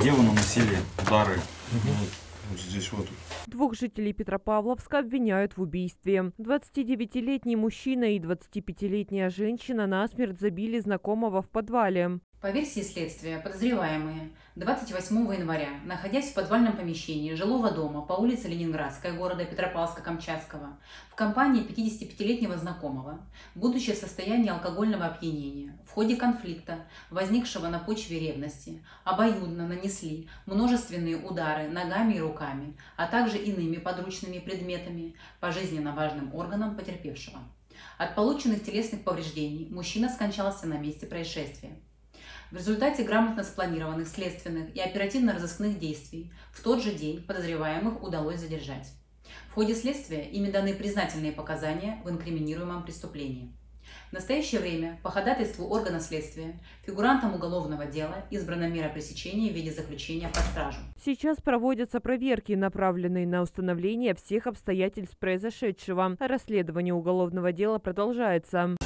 где вы наносили удары. Здесь вот. Двух жителей Петропавловска обвиняют в убийстве. 29-летний мужчина и 25-летняя женщина насмерть забили знакомого в подвале. По версии следствия, подозреваемые 28 января, находясь в подвальном помещении жилого дома по улице Ленинградская города Петропавловска-Камчатского, в компании 55-летнего знакомого, будучи в состоянии алкогольного опьянения, в ходе конфликта, возникшего на почве ревности, обоюдно нанесли множественные удары ногами и руками, а также иными подручными предметами по жизненно важным органам потерпевшего. От полученных телесных повреждений мужчина скончался на месте происшествия. В результате грамотно спланированных следственных и оперативно-розыскных действий в тот же день подозреваемых удалось задержать. В ходе следствия ими даны признательные показания в инкриминируемом преступлении. В настоящее время по ходатайству органа следствия фигурантам уголовного дела избрана мера пресечения в виде заключения под стражу. Сейчас проводятся проверки, направленные на установление всех обстоятельств произошедшего. Расследование уголовного дела продолжается.